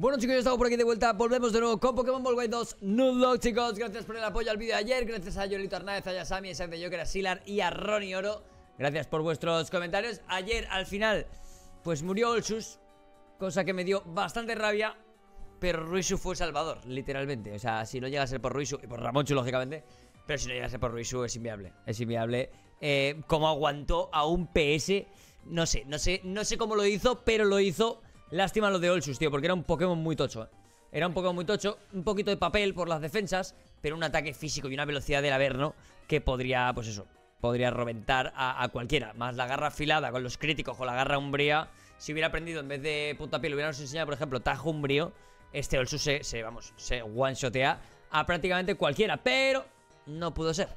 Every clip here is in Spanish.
Bueno, chicos, ya estamos por aquí de vuelta. Volvemos de nuevo con Pokémon Volt White 2 Nuzlocke, chicos. Gracias por el apoyo al vídeo de ayer. Gracias a Yolito Arnaez, a Yasami, a Sanziyoker, a Silar y a Ronnie Oro. Gracias por vuestros comentarios. Ayer, al final, pues murió Olsus, cosa que me dio bastante rabia, pero Ruizu fue salvador, literalmente. O sea, si no llega a ser por Ruizu, y por Ramonchu, lógicamente, pero si no llega a ser por Ruizu, es inviable. Es inviable. Como aguantó a un PS, no sé cómo lo hizo, pero lo hizo. Lástima lo de Olsus, tío, porque era un Pokémon muy tocho, ¿eh? Era un Pokémon muy tocho, un poquito de papel por las defensas, pero un ataque físico y una velocidad del averno que podría, pues eso, podría reventar a cualquiera. Más la garra afilada con los críticos, con la garra umbría. Si hubiera aprendido, en vez de puntapié, le hubiéramos enseñado, por ejemplo, tajo umbrío, este Olsus se one-shotea a prácticamente cualquiera, pero no pudo ser,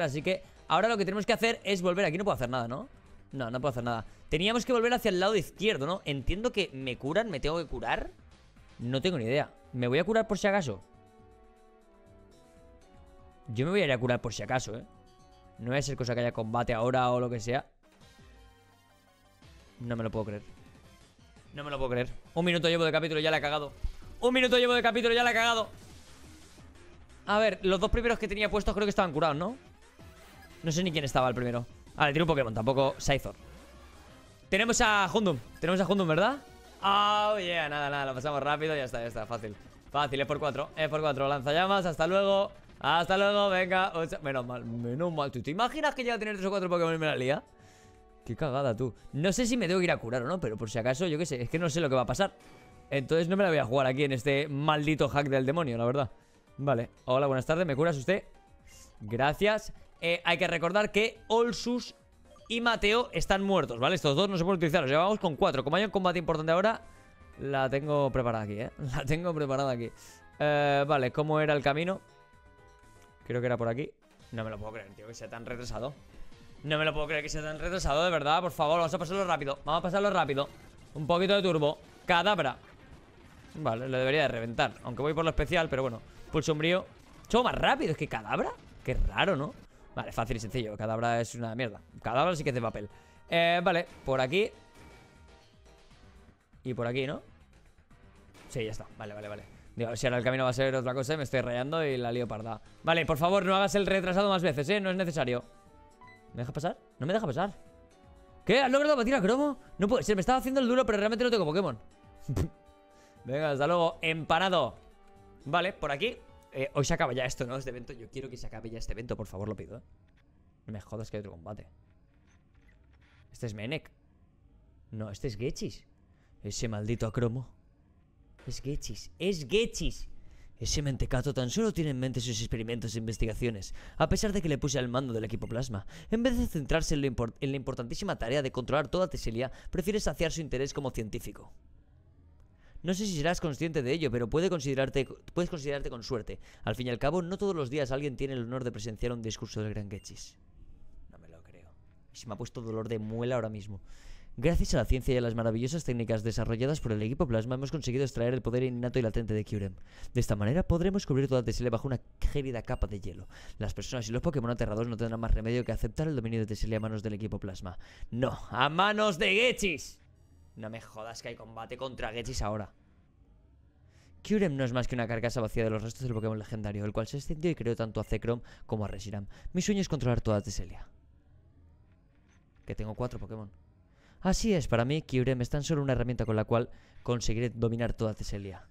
así que ahora lo que tenemos que hacer es volver. Aquí no puedo hacer nada, ¿no? No, no puedo hacer nada. Teníamos que volver hacia el lado izquierdo, ¿no? Entiendo que me curan, me tengo que curar. No tengo ni idea. Me voy a curar por si acaso. Yo me voy a ir a curar por si acaso, ¿eh? No voy a ser cosa que haya combate ahora o lo que sea. No me lo puedo creer. No me lo puedo creer. Un minuto llevo de capítulo, ya la he cagado. A ver, los dos primeros que tenía puestos creo que estaban curados, ¿no? No sé ni quién estaba el primero. Vale, tiene un Pokémon, tampoco Scyther. Tenemos a Hundum, ¿verdad? Oh, yeah, nada, lo pasamos rápido. Ya está, fácil. Fácil, es por 4, lanzallamas, hasta luego, venga. Menos mal, ¿tú te imaginas que llega a tener 3 o 4 Pokémon y me la lía? Qué cagada, tú. No sé si me tengo que ir a curar o no, pero por si acaso, yo qué sé, es que no sé lo que va a pasar. Entonces no me la voy a jugar aquí en este maldito hack del demonio, la verdad. Vale, hola, buenas tardes, ¿me curas usted? Gracias. Hay que recordar que Olsus y Mateo están muertos, ¿vale? Estos dos no se pueden utilizar, los llevamos con 4. Como hay un combate importante ahora, la tengo preparada aquí, ¿eh? Vale, ¿cómo era el camino? Creo que era por aquí. No me lo puedo creer, tío, que sea tan retrasado. De verdad, por favor, vamos a pasarlo rápido. Un poquito de turbo. Cadabra. Vale, lo debería de reventar, aunque voy por lo especial, pero bueno. Pulso umbrío. Chau, más rápido, es que Cadabra. Qué raro, ¿no? Vale, fácil y sencillo. Cadabra es una mierda. Cadabra sí que es de papel. Vale, por aquí. Y por aquí, ¿no? Sí, ya está. Vale. Digo, si ahora el camino va a ser otra cosa, me estoy rayando y la lío parda. Vale, por favor, no hagas el retrasado más veces, ¿eh? No es necesario. ¿Me deja pasar? No me deja pasar. ¿Qué? ¿Has logrado batir a Acromo? No puede ser, me estaba haciendo el duro, pero realmente no tengo Pokémon. Venga, hasta luego. Empanado. Vale, por aquí. Hoy se acaba ya esto, ¿no? Este evento. Yo quiero que se acabe ya este evento, por favor, lo pido, ¿eh? No me jodas que hay otro combate. Este es Menek. No, este es Ghetsis. Ese maldito Acromo. Es Ghetsis. Ese mentecato tan solo tiene en mente sus experimentos e investigaciones, a pesar de que le puse al mando del equipo plasma. En vez de centrarse en la importantísima tarea de controlar toda Teselia, prefiere saciar su interés como científico. No sé si serás consciente de ello, pero puedes considerarte con suerte. Al fin y al cabo, no todos los días alguien tiene el honor de presenciar un discurso del gran Ghetsis. No me lo creo. Se me ha puesto dolor de muela ahora mismo. Gracias a la ciencia y a las maravillosas técnicas desarrolladas por el equipo plasma, hemos conseguido extraer el poder innato y latente de Kyurem. De esta manera, podremos cubrir toda Teselia bajo una gélida capa de hielo. Las personas y los Pokémon aterrados no tendrán más remedio que aceptar el dominio de Teselia a manos del equipo plasma. ¡No! ¡A manos de Ghetsis! No me jodas que hay combate contra Ghetsis ahora. Kyurem no es más que una carcasa vacía de los restos del Pokémon legendario, el cual se extendió y creó tanto a Zekrom como a Reshiram. Mi sueño es controlar toda Teselia. Que tengo 4 Pokémon. Así es, para mí Kyurem es tan solo una herramienta con la cual conseguiré dominar toda Teselia.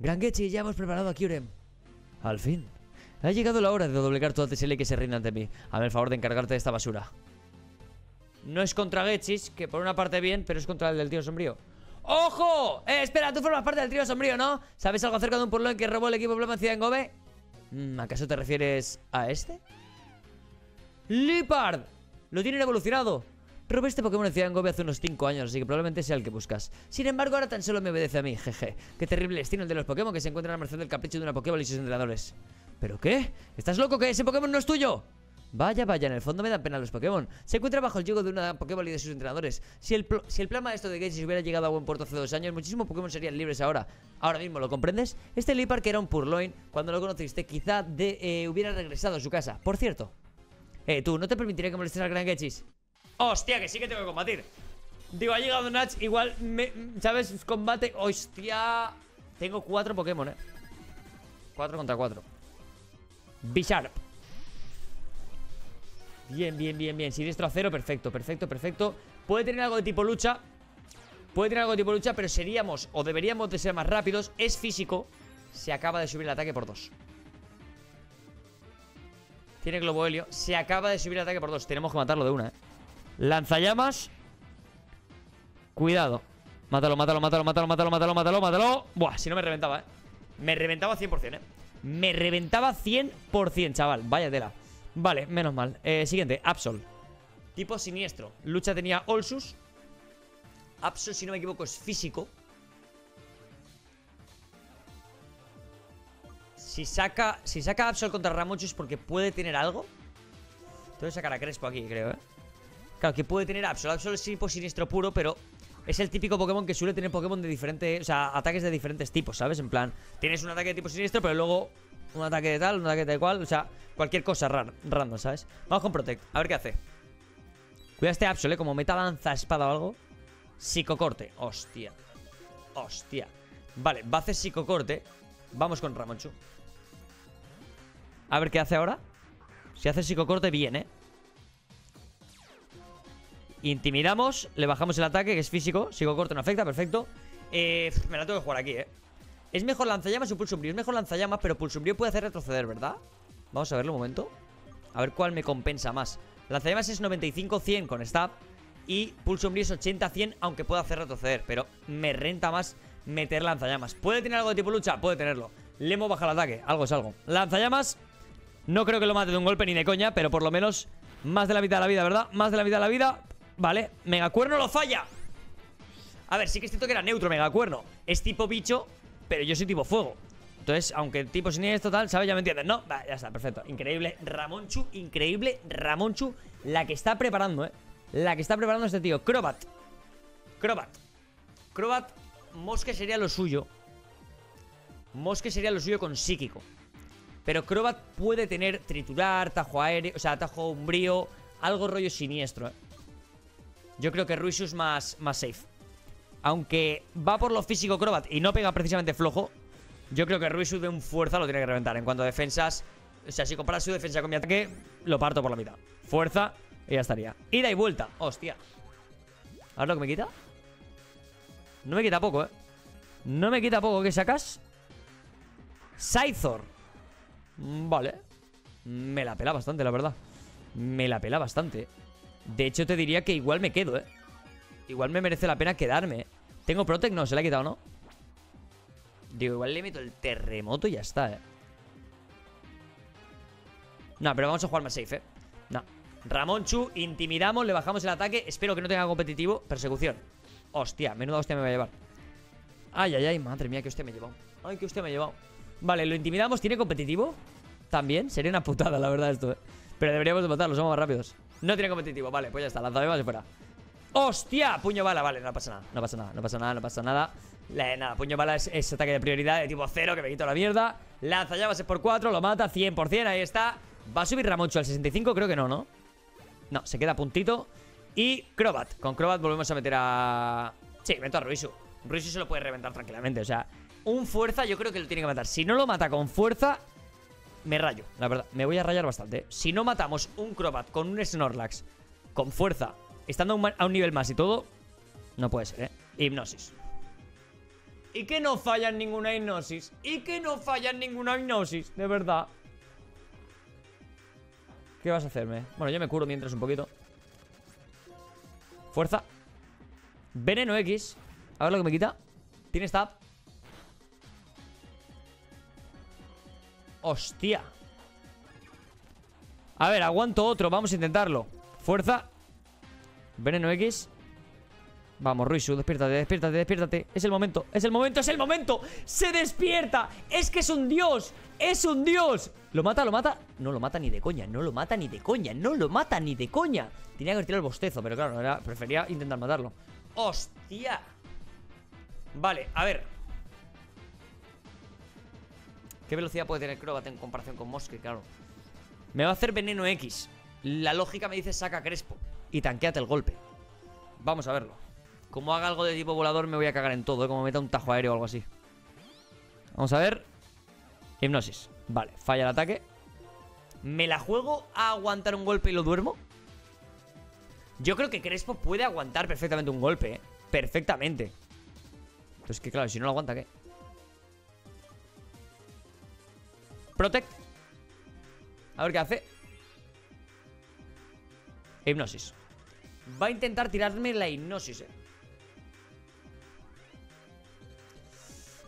Gran Ghetsis, ya hemos preparado a Kyurem. Al fin. Ha llegado la hora de doblegar toda Teselia y que se rinda ante mí. Hazme el favor de encargarte de esta basura. No es contra Ghetsis, que por una parte bien, pero es contra el del Tío Sombrío. ¡Ojo! Espera, tú formas parte del Tío Sombrío, ¿no? ¿Sabes algo acerca de un Purrloin que robó el equipo Plasma en Ciudad Engobe? ¿Acaso te refieres a este? ¡Liepard! Lo tienen evolucionado. Robé este Pokémon en Ciudad Engobe hace unos 5 años, así que probablemente sea el que buscas. Sin embargo, ahora tan solo me obedece a mí, jeje. Qué terrible destino el de los Pokémon que se encuentran a merced del capricho de una Pokéball y sus entrenadores. ¿Pero qué? ¿Estás loco que ese Pokémon no es tuyo? Vaya, en el fondo me dan pena los Pokémon. Se encuentra bajo el yugo de una Pokéball y de sus entrenadores. Si el plan maestro de Ghetsis hubiera llegado a buen puerto hace 2 años, muchísimos Pokémon serían libres ahora mismo, ¿lo comprendes? Este Liepard, que era un Purrloin cuando lo conociste, quizá hubiera regresado a su casa. Por cierto, tú, no te permitiré que molestes al gran Ghetsis. ¡Hostia, que sí que tengo que combatir! Digo, ha llegado Nach, igual, ¿sabes? Combate, hostia. Tengo 4 Pokémon, 4 contra 4. Bisharp. Bien, bien, bien, bien. Siniestro a 0, perfecto, perfecto, perfecto. Puede tener algo de tipo lucha. Puede tener algo de tipo lucha, pero seríamos o deberíamos de ser más rápidos. Es físico. Se acaba de subir el ataque por 2. Tiene globo helio. Se acaba de subir el ataque por 2. Tenemos que matarlo de una, Lanzallamas. Cuidado. Mátalo, mátalo, mátalo, mátalo, mátalo, mátalo, mátalo, mátalo. Buah, si no me reventaba, Me reventaba 100%, Me reventaba 100%, chaval. Vaya tela. Vale, menos mal. Siguiente, Absol. Tipo siniestro. Lucha tenía Olsus. Absol, si no me equivoco, es físico. Si saca Absol contra Ramonchu es porque puede tener algo. Tengo que sacar a Crespo aquí, creo, Claro, que puede tener Absol. Absol es tipo siniestro puro, pero es el típico Pokémon que suele tener Pokémon de diferentes... O sea, ataques de diferentes tipos, ¿sabes? En plan, tienes un ataque de tipo siniestro, pero luego... un ataque de tal, un ataque de cual, o sea, cualquier cosa random, ¿sabes? Vamos con Protect, a ver qué hace. Cuida este Absol, como meta lanza espada o algo. Psicocorte, hostia. Hostia. Vale, va a hacer psicocorte. Vamos con Ramonchu. A ver qué hace ahora. Si hace psicocorte, bien, Intimidamos, le bajamos el ataque, que es físico. Psicocorte no afecta, perfecto. Me la tengo que jugar aquí, ¿Es mejor lanzallamas o Pulsumbrío? Es mejor lanzallamas, pero Pulsumbrío puede hacer retroceder, ¿verdad? Vamos a verlo un momento. A ver cuál me compensa más. Lanzallamas es 95-100 con Stab. Y Pulsumbrío es 80-100, aunque pueda hacer retroceder. Pero me renta más meter lanzallamas. ¿Puede tener algo de tipo lucha? Puede tenerlo. Le hemos bajado el ataque. Algo es algo. Lanzallamas. No creo que lo mate de un golpe ni de coña, pero por lo menos más de la mitad de la vida, ¿verdad? Más de la mitad de la vida. Vale. Megacuerno lo falla. A ver, sí que es cierto que era neutro Megacuerno. Es tipo bicho... pero yo soy tipo fuego. Entonces, aunque el tipo siniestro tal, ¿sabes? Ya me entiendes, ¿no? Va, ya está, perfecto. Increíble Ramonchu, increíble Ramonchu. La que está preparando, La que está preparando este tío. Crobat. Crobat, Mosque sería lo suyo. Mosque sería lo suyo con psíquico. Pero Crobat puede tener triturar, tajo aéreo, o sea, tajo umbrío, algo rollo siniestro, Yo creo que Ruizu es más safe. Aunque va por lo físico Crobat y no pega precisamente flojo, yo creo que Ruizu de un fuerza lo tiene que reventar. En cuanto a defensas, o sea, si comparas su defensa con mi ataque, lo parto por la mitad. Fuerza y ya estaría. Ida y vuelta, hostia. ¿Ahora lo que me quita? No me quita poco, No me quita poco. ¿Qué sacas? Scyther. Vale. Me la pela bastante, la verdad. Me la pela bastante. De hecho, te diría que igual me quedo, Igual me merece la pena quedarme. ¿Tengo Protect? No, se la he quitado, ¿no? Digo, igual le meto el terremoto y ya está, No, pero vamos a jugar más safe, No. Ramonchu, intimidamos, le bajamos el ataque. Espero que no tenga competitivo. Persecución. Hostia, menuda hostia me va a llevar. Ay, ay, ay, madre mía, que hostia me ha llevado. Ay, que hostia me ha llevado. Vale, lo intimidamos. ¿Tiene competitivo? También. Sería una putada, la verdad, esto, Pero deberíamos de matarlo, somos más rápidos. No tiene competitivo, vale, pues ya está. Lanzallamas y fuera. ¡Hostia! Puño bala, vale, no pasa nada. No pasa nada, no pasa nada, no pasa nada. Nada, puño bala es ataque de prioridad de tipo 0, que me quito la mierda. Lanzallamas es por 4, lo mata 100%, ahí está. ¿Va a subir Ramonchu al 65? Creo que no, ¿no? No, se queda puntito. Y Crobat, con Crobat volvemos a meter a... Sí, meto a Ruizu. Ruizu se lo puede reventar tranquilamente, o sea, un fuerza yo creo que lo tiene que matar. Si no lo mata con fuerza, me rayo, la verdad, me voy a rayar bastante. Si no matamos un Crobat con un Snorlax con fuerza, estando a un nivel más y todo, no puede ser, Hipnosis. Y que no fallan ninguna hipnosis. Y que no fallan ninguna hipnosis, de verdad. ¿Qué vas a hacerme? Bueno, yo me curo mientras un poquito. Fuerza. Veneno X. A ver lo que me quita. Tiene stab. Hostia. A ver, aguanto otro. Vamos a intentarlo. Fuerza. Veneno X. Vamos, Ruizu, despiértate, despiértate, despiértate. Es el momento, es el momento, es el momento. Se despierta, es que es un dios. Es un dios. ¿Lo mata, lo mata? No lo mata ni de coña, no lo mata ni de coña. No lo mata ni de coña. Tenía que retirar el bostezo, pero claro, prefería intentar matarlo. ¡Hostia! Vale, a ver, ¿qué velocidad puede tener Crobat en comparación con Mosque? Claro, me va a hacer Veneno X. La lógica me dice saca Crespo y tanqueate el golpe. Vamos a verlo. Como haga algo de tipo volador me voy a cagar en todo, ¿eh? Como meta un tajo aéreo o algo así. Vamos a ver. Hipnosis. Vale, falla el ataque. ¿Me la juego a aguantar un golpe y lo duermo? Yo creo que Crespo puede aguantar perfectamente un golpe, ¿eh? Perfectamente. Entonces que claro, si no lo aguanta, ¿qué? Protect. A ver qué hace. Hipnosis. Va a intentar tirarme la hipnosis, ¿eh?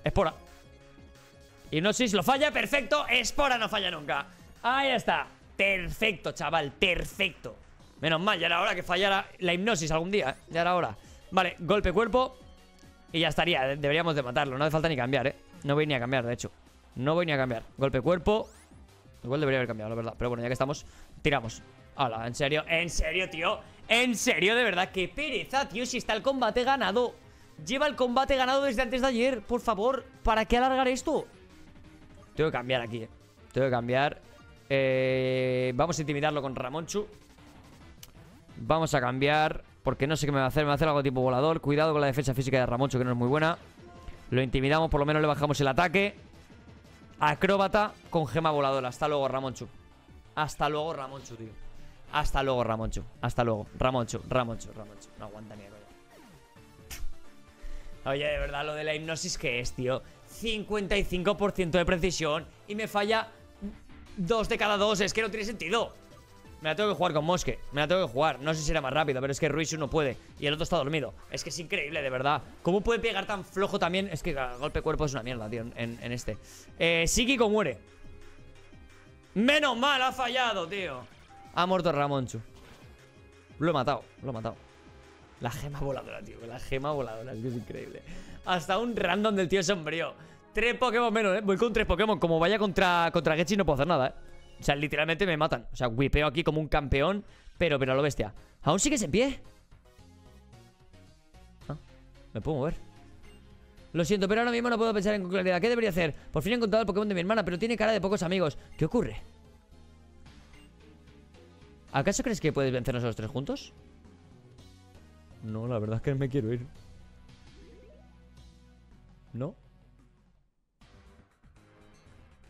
Espora. Hipnosis lo falla, perfecto. Espora no falla nunca. Ahí está. Perfecto, chaval, perfecto. Menos mal, ya era hora que fallara la hipnosis algún día, ¿eh? Ya era hora. Vale, golpe cuerpo. Y ya estaría, deberíamos de matarlo. No hace falta ni cambiar, ¿eh? No voy ni a cambiar, de hecho. No voy ni a cambiar. Golpe cuerpo. Igual debería haber cambiado, la verdad. Pero bueno, ya que estamos, tiramos. Hala, en serio. En serio, tío. En serio, de verdad. Qué pereza, tío. Si está el combate ganado. Lleva el combate ganado desde antes de ayer. Por favor, ¿para qué alargar esto? Tengo que cambiar aquí, ¿eh? Tengo que cambiar. Vamos a intimidarlo con Ramonchu. Vamos a cambiar. Porque no sé qué me va a hacer. Me va a hacer algo tipo volador. Cuidado con la defensa física de Ramonchu, que no es muy buena. Lo intimidamos. Por lo menos le bajamos el ataque. Acróbata con gema voladora. Hasta luego, Ramonchu. Hasta luego, Ramonchu, tío. Hasta luego, Ramonchu. Hasta luego, Ramonchu. Ramonchu. No aguanta ni a coña. Oye, de verdad, lo de la hipnosis que es, tío. 55% de precisión. Y me falla 2 de cada 2. Es que no tiene sentido. Me la tengo que jugar con Mosque. Me la tengo que jugar. No sé si era más rápido, pero es que Ruizu no puede. Y el otro está dormido. Es que es increíble, de verdad. ¿Cómo puede pegar tan flojo también? Es que el golpe cuerpo es una mierda, tío. En este Psíquico muere. Menos mal, ha fallado, tío. Ha muerto Ramonchu. Lo he matado, lo he matado. La gema voladora, tío. La gema voladora, es que es increíble. Hasta un random del tío sombrío. 3 Pokémon menos, ¿eh? Voy con 3 Pokémon. Como vaya contra Ghetsis no puedo hacer nada, ¿eh? O sea, literalmente me matan. O sea, whipeo aquí como un campeón. Pero a lo bestia. ¿Aún sigues en pie? Ah, me puedo mover. Lo siento, pero ahora mismo no puedo pensar en claridad. ¿Qué debería hacer? Por fin he encontrado el Pokémon de mi hermana, pero tiene cara de pocos amigos. ¿Qué ocurre? ¿Acaso crees que puedes vencernos a los 3 juntos? No, la verdad es que me quiero ir. ¿No?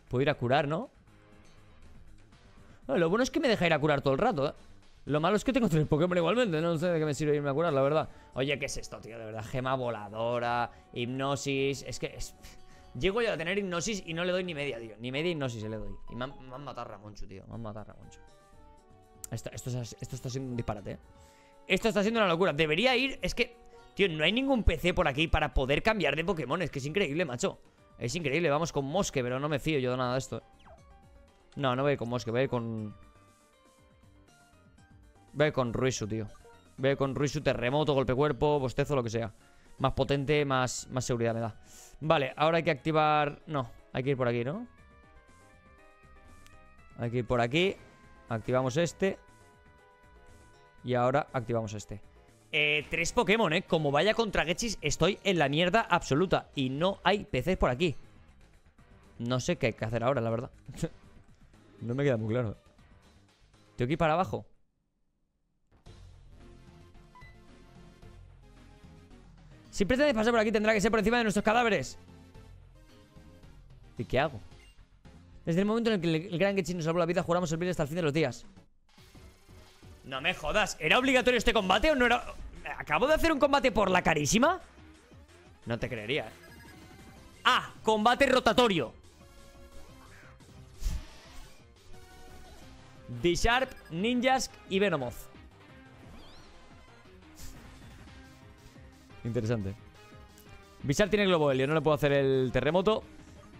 Puedo ir a curar, ¿no? Lo bueno es que me deja ir a curar todo el rato, ¿eh? Lo malo es que tengo 3 Pokémon igualmente. No sé de qué me sirve irme a curar, la verdad. Oye, ¿qué es esto, tío? De verdad, gema voladora, hipnosis. Es que... Llego yo a tener hipnosis y no le doy ni media, tío. Ni media hipnosis le doy. Y me han matado a Ramonchu, tío. Me han matado a Ramonchu. Esto está siendo un disparate, ¿eh? Esto está siendo una locura. Debería ir... Es que... Tío, no hay ningún PC por aquí para poder cambiar de Pokémon. Es que es increíble, macho. Es increíble. Vamos con Mosque, pero no me fío yo de nada de esto, ¿eh? No, no voy a ir con Mosque, voy a ir con... Voy a ir con Ruizu, tío. Voy a ir con Ruizu, terremoto, golpe cuerpo, bostezo, lo que sea. Más potente, más seguridad me da. Vale, ahora hay que activar... No, hay que ir por aquí, ¿no? Hay que ir por aquí. Activamos este. Y ahora activamos este. 3 Pokémon, ¿eh? Como vaya contra Ghetsis, estoy en la mierda absoluta. Y no hay PCs por aquí. No sé qué hay que hacer ahora, la verdad. No me queda muy claro. Tengo que ir para abajo. Si pretendes pasar por aquí tendrá que ser por encima de nuestros cadáveres. ¿Y qué hago? Desde el momento en el que el gran Ghetsis nos salvó la vida, juramos servirle hasta el fin de los días. No me jodas. ¿Era obligatorio este combate o no era? ¿Acabo de hacer un combate por la carísima? No te creería, ¿eh? Ah, combate rotatorio. Bisharp, Ninjask y Venomoth. Interesante. Bisharp tiene globo helio, no le puedo hacer el terremoto.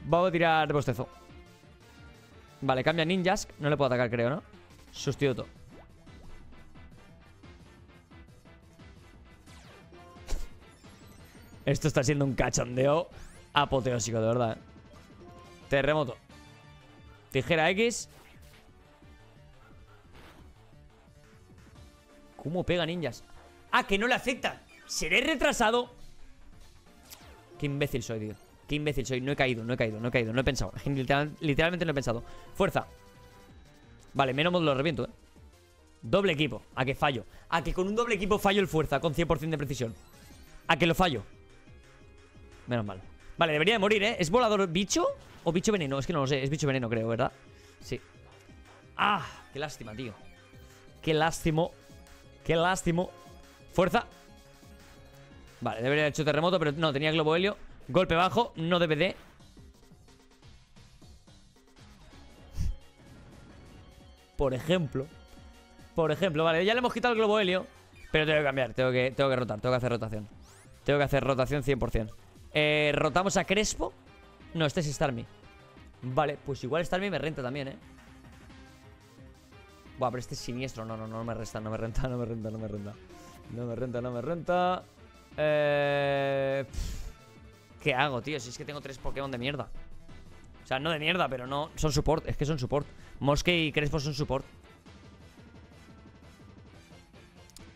Vamos a tirar bostezo. Vale, cambia Ninjask. No le puedo atacar, creo, ¿no? Sustituto. Esto está siendo un cachondeo apoteósico, de verdad, ¿eh? Terremoto. Tijera X. ¿Cómo pega ninjas? Ah, que no le afecta. Seré retrasado. Qué imbécil soy, tío. Qué imbécil soy. No he caído. No he pensado. Literalmente no he pensado. Fuerza. Vale, menos mal lo reviento, ¿eh? Doble equipo. A que fallo. A que con un doble equipo fallo el fuerza con 100% de precisión. A que lo fallo. Menos mal. Vale, debería de morir, ¿eh? ¿Es volador bicho o bicho veneno? Es que no lo sé. Es bicho veneno, creo, ¿verdad? Sí. ¡Ah! Qué lástima, tío. Qué lástimo. Qué lástimo. Fuerza. Vale, debería haber hecho terremoto, pero no, tenía globo helio. Golpe bajo, no debe de. Por ejemplo, vale, ya le hemos quitado el globo helio. Pero tengo que cambiar, tengo que rotar, tengo que hacer rotación. Tengo que hacer rotación 100%. Rotamos a Crespo. No, este es Starmie. Vale, pues igual Starmie me renta también, Buah, pero este es siniestro. No me resta, no me renta. ¿Qué hago, tío? Si es que tengo 3 Pokémon de mierda. O sea, no de mierda, pero no. Son support, es que son support. Mosque y Crespo son support.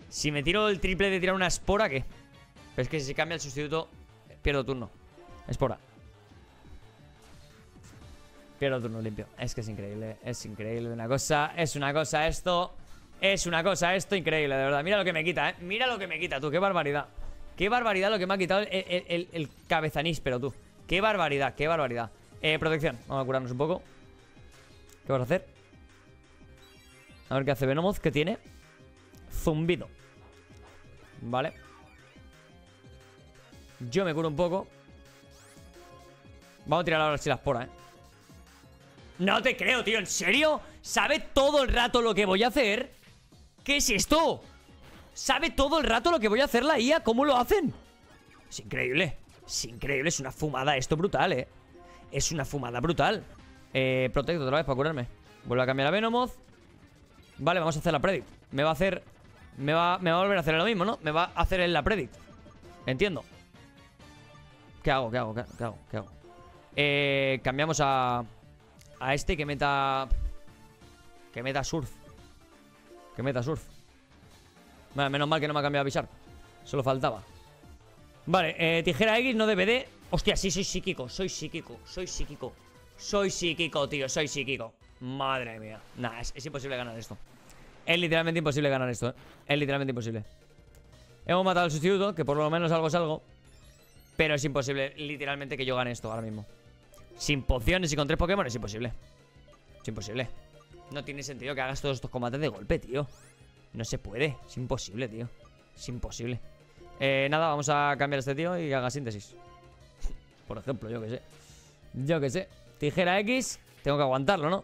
Si me tiro el triple de tirar una espora, ¿qué? Pero es que si se cambia el sustituto, pierdo turno. Espora. Pierdo turno limpio. Es que es increíble. Es increíble una cosa. Es una cosa esto. Es una cosa esto increíble, de verdad. Mira lo que me quita, Mira lo que me quita, tú. Qué barbaridad. Qué barbaridad lo que me ha quitado el cabezanís, pero tú. Qué barbaridad, qué barbaridad. Protección. Vamos a curarnos un poco. ¿Qué vas a hacer? A ver qué hace Venomoth. ¿Qué tiene? Zumbido. Vale. Yo me curo un poco. Vamos a tirar ahora si la espora, No te creo, tío. ¿En serio? ¿Sabe todo el rato lo que voy a hacer? ¿Qué es esto? ¿Sabe todo el rato lo que voy a hacer la IA? ¿Cómo lo hacen? Es increíble. Es increíble. Es una fumada esto brutal, Es una fumada brutal. Protecto otra vez para curarme. Vuelvo a cambiar a Venomoth. Vale, vamos a hacer la predict. Me va a hacer... Me va a volver a hacer lo mismo, ¿no? Me va a hacer la predict. Entiendo. ¿Qué hago? Cambiamos a... este que meta... Que meta surf. Vale, menos mal que no me ha cambiado a Bisharp. Solo faltaba. Vale, tijera X no debe de... Hostia, sí, soy psíquico, tío, Madre mía. Nah, es imposible ganar esto. Es literalmente imposible ganar esto, Es literalmente imposible. Hemos matado al sustituto, que por lo menos algo es algo. Pero es imposible, literalmente, que yo gane esto ahora mismo. Sin pociones y con 3 Pokémon es imposible. Es imposible. No tiene sentido que hagas todos estos combates de golpe, tío. No se puede. Es imposible, tío. Es imposible. Nada, vamos a cambiar a este tío y que haga síntesis. Por ejemplo, yo que sé. Tijera X. Tengo que aguantarlo, ¿no?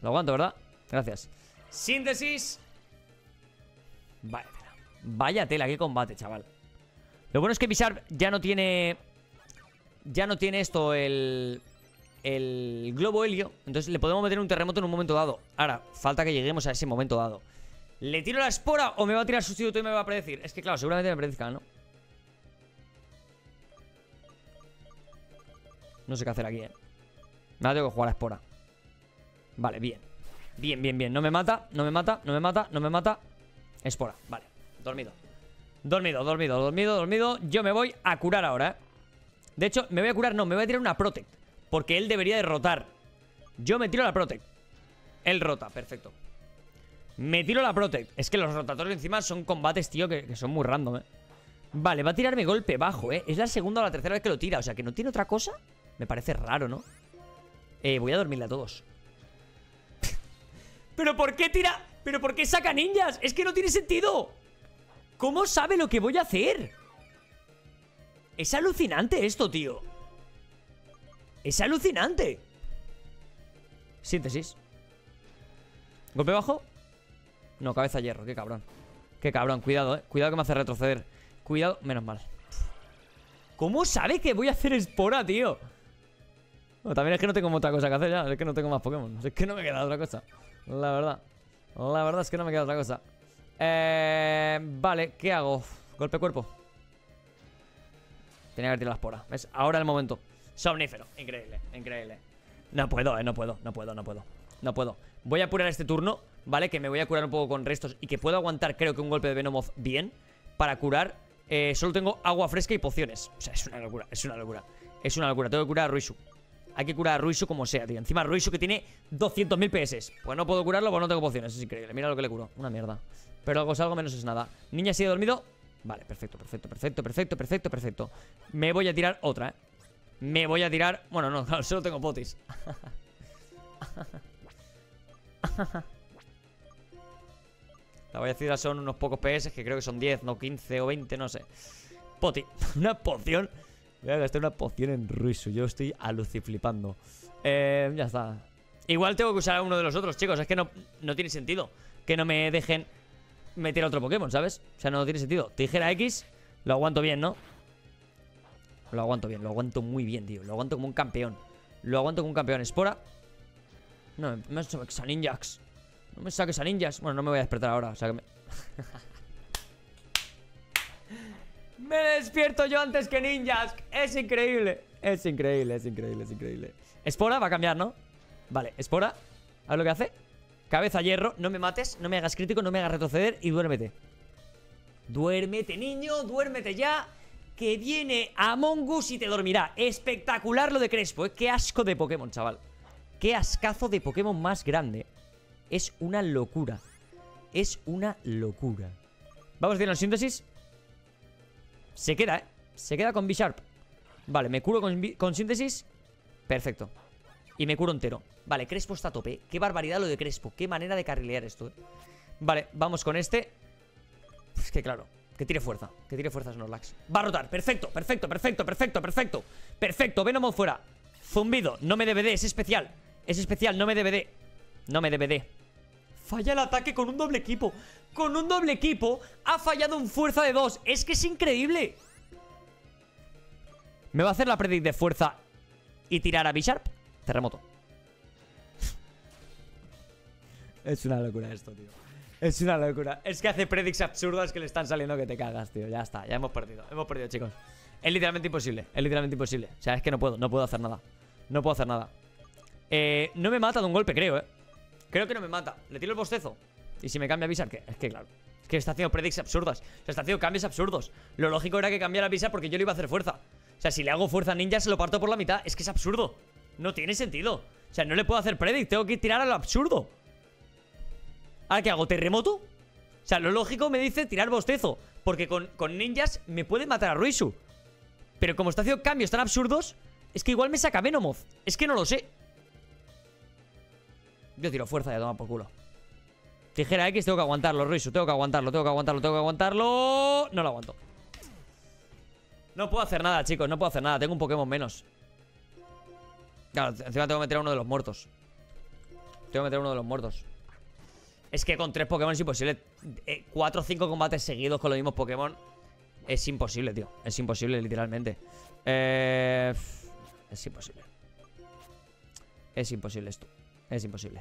Lo aguanto, ¿verdad? Gracias. Síntesis. Vaya tela. Vaya tela, qué combate, chaval. Lo bueno es que Bisharp ya no tiene... esto, el globo helio. Entonces le podemos meter un terremoto en un momento dado. Ahora, falta que lleguemos a ese momento dado. ¿Le tiro la espora o me va a tirar sustituto y me va a predecir? Es que claro, seguramente me predezca, ¿no? No sé qué hacer aquí, Me la tengo que jugar a espora. Vale, bien. Bien. No me mata. Espora, vale. Dormido. Yo me voy a curar ahora, De hecho, me voy a curar, no, me voy a tirar una protect. Porque él debería de rotar. Yo me tiro la protect. Él rota, perfecto. Me tiro la protect. Es que los rotatorios encima son combates, tío, que son muy random, Vale, va a tirarme golpe bajo, Es la segunda o la tercera vez que lo tira. O sea, que no tiene otra cosa. Me parece raro, ¿no? Voy a dormirle a todos. ¿Pero por qué tira? ¿Pero por qué saca ninjas? Es que no tiene sentido. ¿Cómo sabe lo que voy a hacer? Es alucinante esto, tío. Es alucinante. Síntesis. Golpe bajo. No, cabeza hierro, qué cabrón. Cuidado, Cuidado que me hace retroceder. Cuidado, menos mal. ¿Cómo sabe que voy a hacer espora, tío? Bueno, también es que no tengo otra cosa que hacer ya. Es que no tengo más Pokémon. Es que no me queda otra cosa. La verdad. Es que no me queda otra cosa. Vale, ¿qué hago? Golpe cuerpo. Tenía que haber tirado la espora. ¿Ves? Ahora el momento. Somnífero. Increíble, No puedo. Voy a apurar este turno, ¿vale? Que me voy a curar un poco con restos y que puedo aguantar, creo que un golpe de Venomoth bien. Para curar, solo tengo agua fresca y pociones. O sea, es una locura, Tengo que curar a Ruizu. Hay que curar a Ruizu como sea, tío. Encima Ruizu que tiene 200.000 PS. Pues no puedo curarlo porque no tengo pociones. Es increíble, mira lo que le curo. Una mierda. Pero algo es algo, menos es nada. Niña sigue dormido. Vale, perfecto, perfecto, perfecto, perfecto, perfecto, perfecto. Me voy a tirar otra, ¿eh? Me voy a tirar... Bueno, no, claro, solo tengo potis. La voy a tirar son unos pocos PS, que creo que son 10, no 15 o 20, no sé. Poti, una poción. Voy a gastar una poción en Ruizu. Yo estoy aluciflipando. Ya está. Igual tengo que usar a uno de los otros, chicos. Es que no tiene sentido que no me dejen meter a otro Pokémon, ¿sabes? O sea, no tiene sentido. Tijera X, lo aguanto bien, ¿no? Lo aguanto bien, lo aguanto muy bien, tío. Lo aguanto como un campeón. Lo aguanto como un campeón. Espora. No, me saques a ninjas. No me saques a ninjas. Bueno, no me voy a despertar ahora. Sáqueme. Me despierto yo antes que ninjas. Es increíble. Es increíble, es increíble, es increíble. Espora va a cambiar, ¿no? Vale, Espora. A ver lo que hace. Cabeza hierro. No me mates. No me hagas crítico. No me hagas retroceder. Y duérmete. Duérmete, niño. Duérmete ya. Que viene Among Us y te dormirá. Espectacular lo de Crespo, ¿eh? Qué asco de Pokémon, chaval. Qué ascazo de Pokémon más grande. Es una locura. Es una locura. Vamos a hacer la síntesis. Se queda, ¿eh? Se queda con Bisharp. Vale, me curo con síntesis. Perfecto. Y me curo entero. Vale, Crespo está a tope, ¿eh? Qué barbaridad lo de Crespo. Qué manera de carrilear esto, ¿eh? Vale, vamos con este. Es que claro, que tire fuerza. Que tire fuerza Snorlax. Va a rotar. Perfecto, perfecto, perfecto, perfecto, perfecto. Perfecto, Venomoth fuera. Zumbido, no me debe de, es especial. Es especial, no me debe de. No me debe de. Falla el ataque con un doble equipo. Con un doble equipo ha fallado un fuerza de 2. Es que es increíble. Me va a hacer la predict de fuerza y tirar a Bisharp. Terremoto. Es una locura esto, tío. Es una locura. Es que hace predicts absurdas que le están saliendo que te cagas, tío. Ya está, ya hemos perdido. Hemos perdido, chicos. Es literalmente imposible. Es literalmente imposible. O sea, es que no puedo. No puedo hacer nada. No puedo hacer nada. No me mata de un golpe, creo, eh. Creo que no me mata. Le tiro el bostezo. Y si me cambia a Bisharp, que es que claro, es que está haciendo predicts absurdas. O sea, está haciendo cambios absurdos. Lo lógico era que cambiara a Bisharp porque yo le iba a hacer fuerza. O sea, si le hago fuerza a ninja se lo parto por la mitad. Es que es absurdo. No tiene sentido. O sea, no le puedo hacer predict. Tengo que tirar a lo absurdo. ¿Ahora qué hago? ¿Terremoto? O sea, lo lógico me dice tirar bostezo. Porque con ninjas me puede matar a Ruishu. Pero como está haciendo cambios tan absurdos, es que igual me saca Venomoth. Es que no lo sé. Yo tiro fuerza y a tomar por culo. Tijera X, tengo que aguantarlo, Ruizu. Tengo que aguantarlo, tengo que aguantarlo, tengo que aguantarlo. No lo aguanto. No puedo hacer nada, chicos, no puedo hacer nada. Tengo un Pokémon menos. Claro, encima tengo que meter a uno de los muertos. Tengo que meter a uno de los muertos. Es que con 3 Pokémon es imposible. 4 o 5 combates seguidos con los mismos Pokémon. Es imposible, tío. Es imposible, literalmente. Es imposible. Es imposible esto. Es imposible.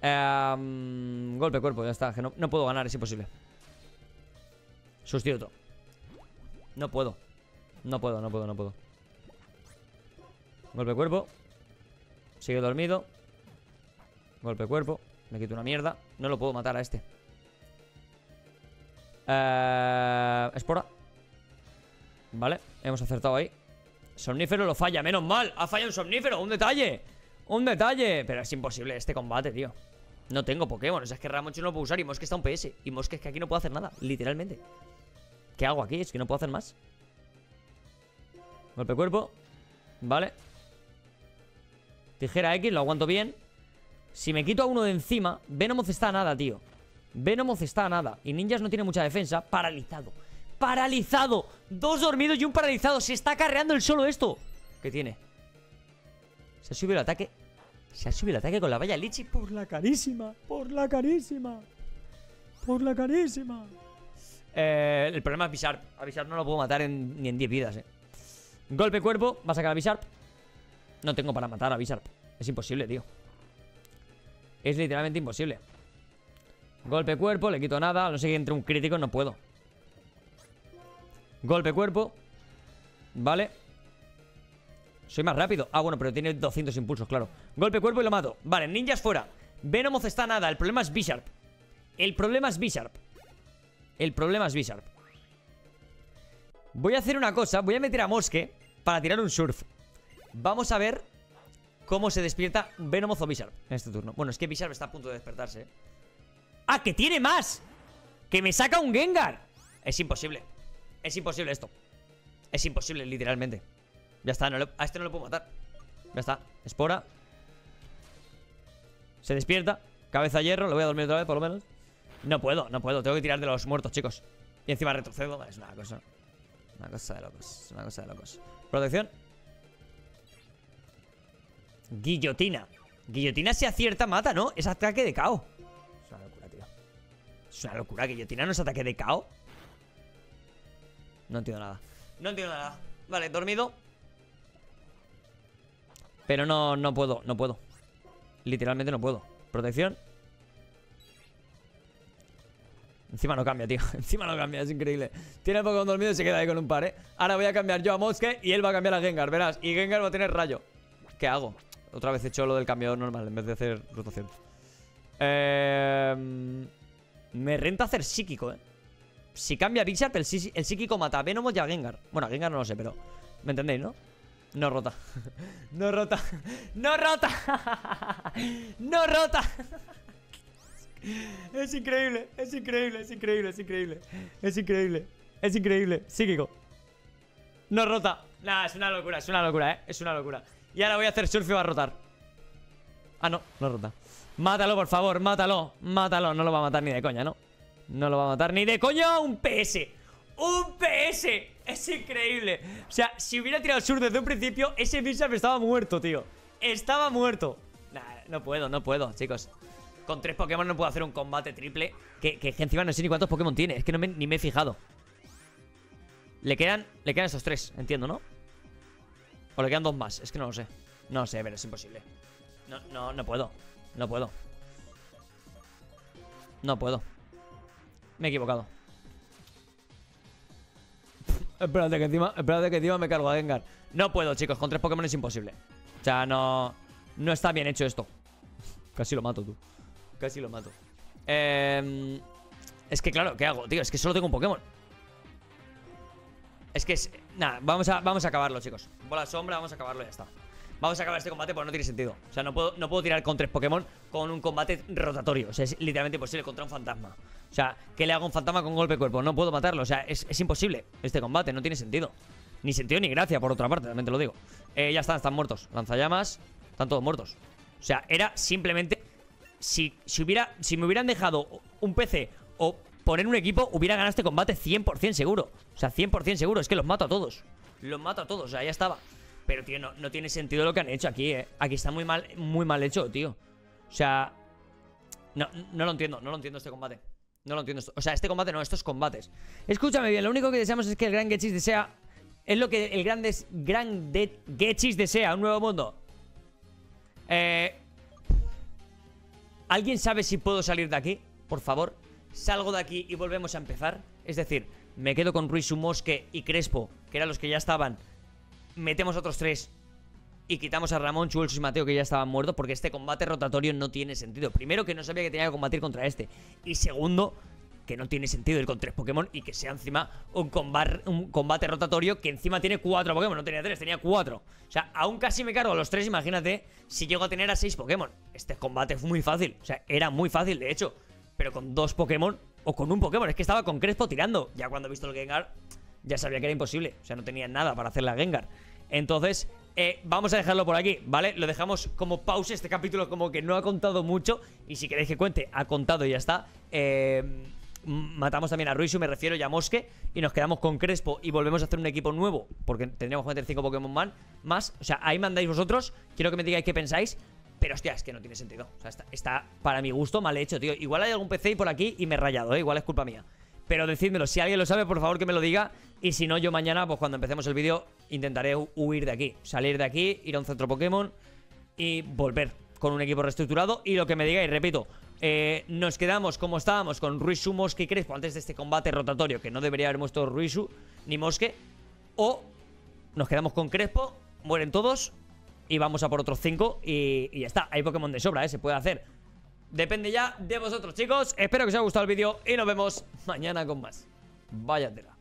Golpe cuerpo, ya está. Que no puedo ganar, es imposible. Sustituto. No puedo. No puedo, no puedo, no puedo. Golpe cuerpo. Sigue dormido. Golpe cuerpo. Me quito una mierda. No lo puedo matar a este. Espora. Vale, hemos acertado ahí. Somnífero lo falla, menos mal. Ha fallado un somnífero, un detalle. Un detalle, pero es imposible este combate, tío. No tengo Pokémon, o sea, es que Ramonchu no lo puedo usar y Mosque está un PS. Y Mosque es que aquí no puedo hacer nada, literalmente. ¿Qué hago aquí? Es que no puedo hacer más. Golpe cuerpo. Vale. Tijera X, lo aguanto bien. Si me quito a uno de encima, Venomoth está a nada, tío. Venomoth está a nada. Y ninjas no tiene mucha defensa. Paralizado. Paralizado. 2 dormidos y un paralizado. Se está carreando el solo esto. ¿Qué tiene? Se ha subido el ataque. Se ha subido el ataque con la valla Lichi. Por la carísima. Por la carísima. Por la carísima. El problema es Bisharp. A Bisharp no lo puedo matar ni en 10 vidas, eh. Golpe cuerpo. Va a sacar a Bisharp. No tengo para matar a Bisharp. Es imposible, tío. Es literalmente imposible. Golpe cuerpo. Le quito nada. No sé que entre un crítico no puedo. Golpe cuerpo. Vale. Soy más rápido. Ah, bueno, pero tiene 200 impulsos, claro. Golpe cuerpo y lo mato. Vale, ninjas fuera. Venomoth está nada. El problema es Bisharp. El problema es Bisharp. El problema es Bisharp. Voy a hacer una cosa. Voy a meter a Mosque para tirar un surf. Vamos a ver cómo se despierta Venomoth o Bisharp en este turno. Bueno, es que Bisharp está a punto de despertarse, ¿eh? ¡Ah, que tiene más! ¡Que me saca un Gengar! Es imposible. Es imposible esto. Es imposible, literalmente. Ya está, a este no lo puedo matar. Ya está, espora. Se despierta. Cabeza hierro, lo voy a dormir otra vez por lo menos. No puedo, no puedo, tengo que tirar de los muertos, chicos. Y encima retrocedo, es una cosa. Una cosa de locos, una cosa de locos. Protección. Guillotina. Guillotina si acierta mata, ¿no? Es ataque de KO. Es una locura, tío. Es una locura, guillotina no es ataque de KO. No entiendo nada. No entiendo nada. Vale, dormido. Pero no puedo, no puedo. Literalmente no puedo. Protección. Encima no cambia, tío. Encima no cambia, es increíble. Tiene el Pokémon dormido y se queda ahí con un par, ¿eh? Ahora voy a cambiar yo a Mosque y él va a cambiar a Gengar, verás. Y Gengar va a tener rayo. ¿Qué hago? Otra vez he hecho lo del cambiador normal en vez de hacer rotación. Me renta hacer psíquico, ¿eh? Si cambia a Bisharp, el psíquico mata a Venomoth y a Gengar. Bueno, a Gengar no lo sé, pero... ¿Me entendéis, no? No rota. No rota. No rota. No rota. Es increíble, es increíble, es increíble, es increíble. Es increíble, es increíble. Psíquico. No rota. Nah, es una locura, es una locura. Y ahora voy a hacer surf y va a rotar. Ah, no, no rota. Mátalo, por favor, mátalo. Mátalo, no lo va a matar ni de coña, ¿no? No lo va a matar ni de coña. Un PS. Un PS. Es increíble. O sea, si hubiera tirado sur desde un principio, ese Bisharp estaba muerto, tío. Estaba muerto. Nah, no puedo, no puedo, chicos. Con 3 Pokémon no puedo hacer un combate triple. Que encima no sé ni cuántos Pokémon tiene. Es que ni me he fijado. Le quedan esos 3, entiendo, ¿no? O le quedan 2 más. Es que no lo sé. No lo sé, pero es imposible. No puedo. No puedo. No puedo. Me he equivocado. Espérate que encima me cargo a Gengar. No puedo, chicos, con 3 Pokémon es imposible. O sea, no está bien hecho esto. Casi lo mato, tú. Casi lo mato. Es que claro, ¿qué hago, tío? Es que solo tengo un Pokémon. Es que es... Nada, vamos a acabarlo, chicos. Bola sombra, vamos a acabarlo y ya está. Vamos a acabar este combate porque no tiene sentido. O sea, no puedo tirar con 3 Pokémon con un combate rotatorio. O sea, es literalmente imposible contra un fantasma. O sea, ¿qué le hago a un fantasma con golpe de cuerpo? No puedo matarlo. O sea, es imposible este combate. No tiene sentido. Ni sentido ni gracia, por otra parte. También te lo digo. Ya están muertos. Lanzallamas. Están todos muertos. O sea, era simplemente... Si me hubieran dejado un PC o poner un equipo, hubiera ganado este combate 100% seguro. O sea, 100% seguro. Es que los mato a todos. Los mato a todos. O sea, ya estaba. Pero, tío, no tiene sentido lo que han hecho aquí, ¿eh? Aquí está muy mal hecho, tío. O sea... No lo entiendo, no lo entiendo este combate. No lo entiendo esto. O sea, este combate no, estos combates. Escúchame bien, lo único que deseamos es que el gran Ghetsis desea... Es lo que el gran Ghetsis desea, un nuevo mundo. ¿Alguien sabe si puedo salir de aquí? Por favor, salgo de aquí y volvemos a empezar. Es decir, me quedo con Ruizu, Mosque y Crespo, que eran los que ya estaban... Metemos otros 3 y quitamos a Ramonchu, Olsus y Mateo, que ya estaban muertos. Porque este combate rotatorio no tiene sentido. Primero, que no sabía que tenía que combatir contra este. Y segundo, que no tiene sentido ir con 3 Pokémon. Y que sea encima un combate rotatorio que encima tiene 4 Pokémon. No tenía 3, tenía 4. O sea, aún casi me cargo a los 3, imagínate si llego a tener a 6 Pokémon. Este combate fue muy fácil. O sea, era muy fácil, de hecho. Pero con 2 Pokémon o con un Pokémon. Es que estaba con Crespo tirando. Ya cuando he visto el Gengar... Ya sabía que era imposible, o sea, no tenía nada para hacer la Gengar. Entonces, vamos a dejarlo por aquí, ¿vale? Lo dejamos como pausa, este capítulo como que no ha contado mucho. Y si queréis que cuente, ha contado y ya está. Matamos también a Ruizu, me refiero, ya a Mosque. Y nos quedamos con Crespo y volvemos a hacer un equipo nuevo. Porque tendríamos que meter 5 Pokémon más. O sea, ahí mandáis vosotros, quiero que me digáis qué pensáis. Pero hostia, es que no tiene sentido. O sea, está para mi gusto mal hecho, tío. Igual hay algún PC por aquí y me he rayado, ¿eh? Igual es culpa mía. Pero decídmelo, si alguien lo sabe, por favor que me lo diga. Y si no, yo mañana, pues cuando empecemos el vídeo, intentaré huir de aquí. Salir de aquí, ir a un centro Pokémon y volver con un equipo reestructurado. Y lo que me digáis, repito, nos quedamos como estábamos con Ruizu, Mosque y Crespo antes de este combate rotatorio, que no debería haber muerto Ruizu ni Mosque. O nos quedamos con Crespo, mueren todos y vamos a por otros 5 y ya está. Hay Pokémon de sobra, se puede hacer. Depende ya de vosotros, chicos. Espero que os haya gustado el vídeo y nos vemos mañana con más. Vaya tela.